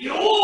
You